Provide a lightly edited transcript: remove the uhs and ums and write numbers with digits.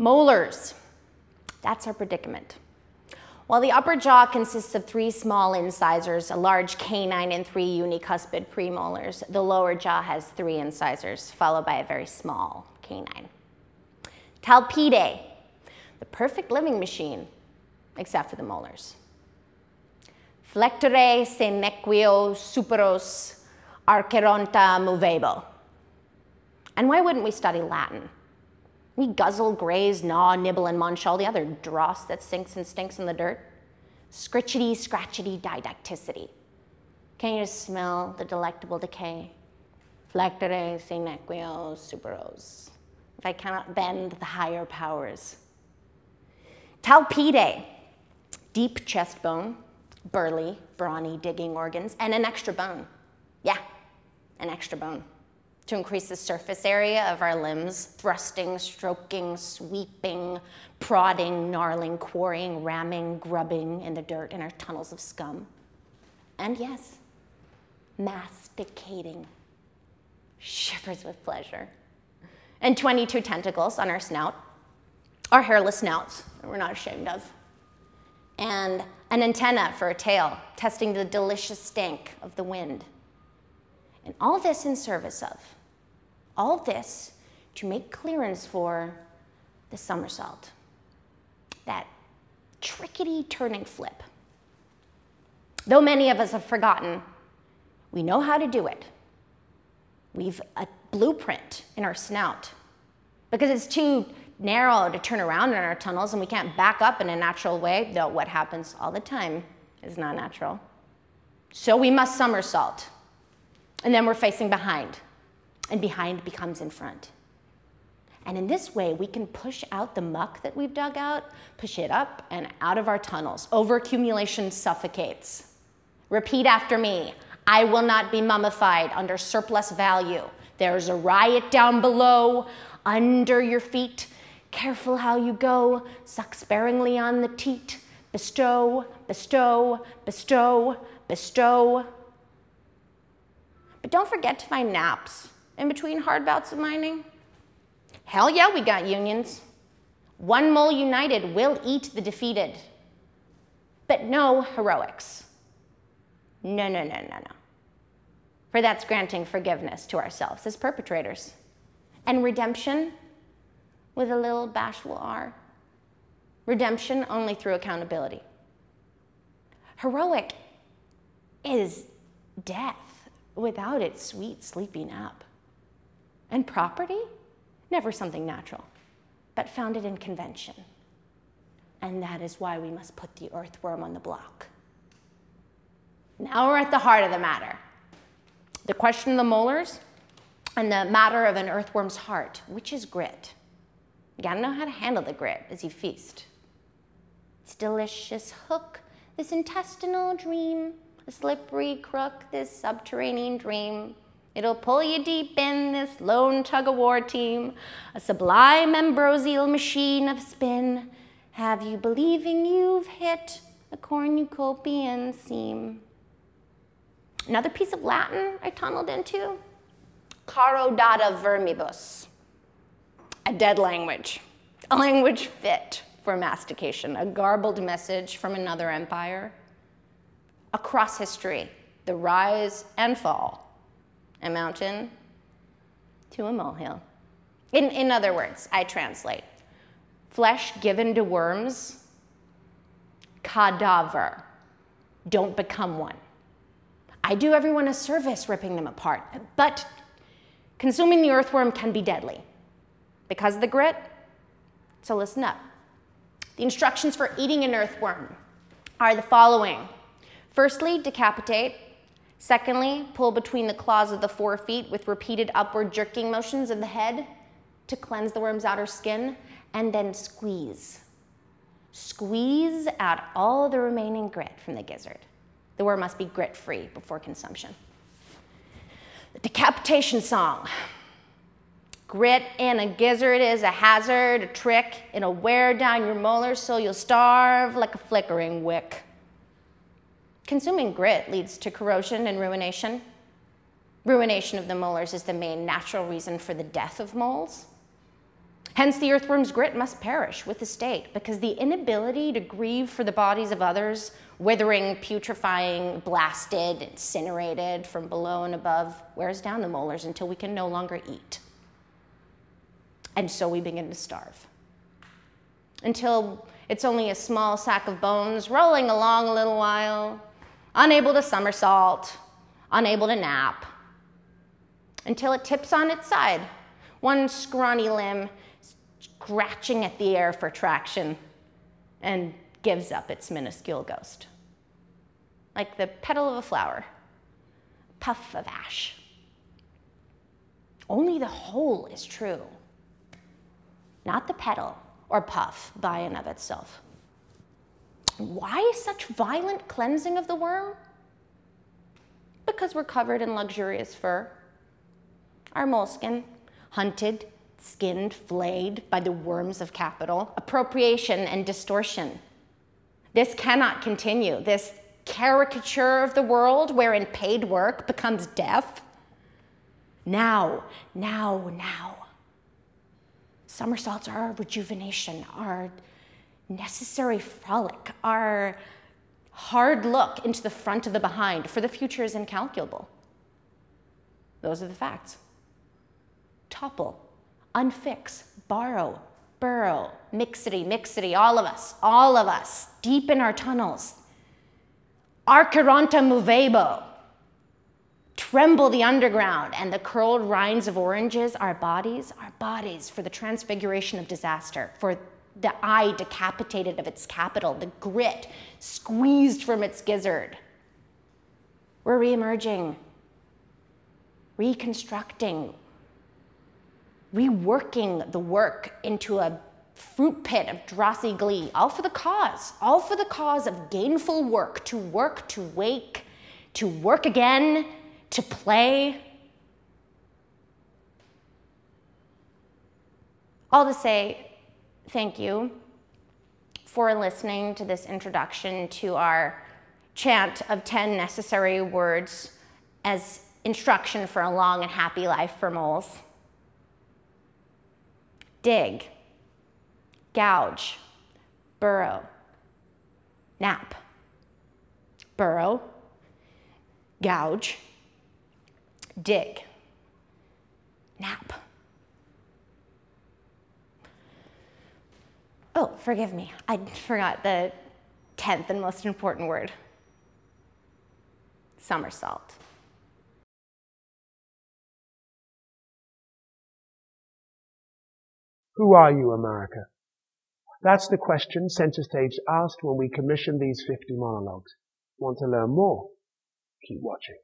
molars. That's our predicament. While the upper jaw consists of 3 small incisors, a large canine, and 3 unicuspid premolars, the lower jaw has 3 incisors, followed by a very small canine. Talpidae, the perfect living machine, except for the molars. Flectere se nequio superos archeronta movebo. And why wouldn't we study Latin? We guzzle, graze, gnaw, nibble, and munch all the other dross that sinks and stinks in the dirt. Scrichety, scratchety, didacticity. Can you just smell the delectable decay? Flectere se nequio superos. If I cannot bend the higher powers. Talpidae, deep chest bone, burly, brawny, digging organs, and an extra bone. Yeah, an extra bone. To increase the surface area of our limbs, thrusting, stroking, sweeping, prodding, gnarling, quarrying, ramming, grubbing in the dirt in our tunnels of scum. And yes, masticating. Shivers with pleasure. And 22 tentacles on our snout, our hairless snouts that we're not ashamed of. And an antenna for a tail, testing the delicious stink of the wind. And all this in service of, all this to make clearance for the somersault, that trickety turning flip. Though many of us have forgotten, we know how to do it. We've a blueprint in our snout because it's too narrow to turn around in our tunnels and we can't back up in a natural way, though what happens all the time is not natural. So we must somersault. And then we're facing behind, and behind becomes in front. And in this way, we can push out the muck that we've dug out, push it up and out of our tunnels. Overaccumulation suffocates. Repeat after me. I will not be mummified under surplus value. There's a riot down below, under your feet. Careful how you go. Suck sparingly on the teat. Bestow, bestow, bestow, bestow. But don't forget to find naps in between hard bouts of mining. Hell yeah, we got unions. One mole united will eat the defeated. But no heroics. No, no, no, no, no. For that's granting forgiveness to ourselves as perpetrators. And redemption with a little bashful R. Redemption only through accountability. Heroic is death without its sweet sleepy nap. And property? Never something natural, but founded in convention. And that is why we must put the earthworm on the block. Now we're at the heart of the matter. The question of the molars and the matter of an earthworm's heart, which is grit. You gotta know how to handle the grit as you feast. This delicious hook, this intestinal dream, a slippery crook, this subterranean dream. It'll pull you deep in this lone tug-of-war team, a sublime ambrosial machine of spin. Have you believing you've hit a cornucopian seam? Another piece of Latin I tunneled into, Caro data vermibus, a dead language, a language fit for mastication, a garbled message from another empire. Across history, the rise and fall, a mountain to a molehill. In other words, I translate, flesh given to worms, cadaver, don't become one. I do everyone a service ripping them apart, but consuming the earthworm can be deadly because of the grit, so listen up. The instructions for eating an earthworm are the following. Firstly, decapitate. Secondly, pull between the claws of the forefeet with repeated upward jerking motions of the head to cleanse the worm's outer skin, and then squeeze. Squeeze out all the remaining grit from the gizzard. The worm must be grit-free before consumption. The decapitation song. Grit in a gizzard is a hazard, a trick. It'll wear down your molars so you'll starve like a flickering wick. Consuming grit leads to corrosion and ruination. Ruination of the molars is the main natural reason for the death of moles. Hence, the earthworm's grit must perish with the state, because the inability to grieve for the bodies of others, withering, putrefying, blasted, incinerated from below and above, wears down the molars until we can no longer eat. And so we begin to starve. Until it's only a small sack of bones rolling along a little while, unable to somersault, unable to nap, until it tips on its side, one scrawny limb scratching at the air for traction, and gives up its minuscule ghost. Like the petal of a flower, puff of ash. Only the whole is true, not the petal or puff by and of itself. Why such violent cleansing of the worm? Because we're covered in luxurious fur. Our moleskin, hunted, skinned, flayed by the worms of capital, appropriation and distortion. This cannot continue. This caricature of the world wherein paid work becomes death. Now. Somersaults are our rejuvenation, our necessary frolic, our hard look into the front of the behind, for the future is incalculable. Those are the facts. Topple, unfix, borrow, burrow, mixity, all of us, deep in our tunnels. Archeronta movebo. Tremble the underground and the curled rinds of oranges, our bodies, for the transfiguration of disaster, for the eye decapitated of its capital, the grit squeezed from its gizzard. We're reemerging, reconstructing, reworking the work into a fruit pit of drossy glee, all for the cause of gainful work, to wake, to work again, to play. All to say, thank you for listening to this introduction to our chant of 10 necessary words as instruction for a long and happy life for moles. Dig, gouge, burrow, nap, burrow, gouge, dig, nap. Oh, forgive me, I forgot the 10th and most important word. Somersault. Who are you, America? That's the question Center Stage asked when we commissioned these 50 monologues. Want to learn more? Keep watching.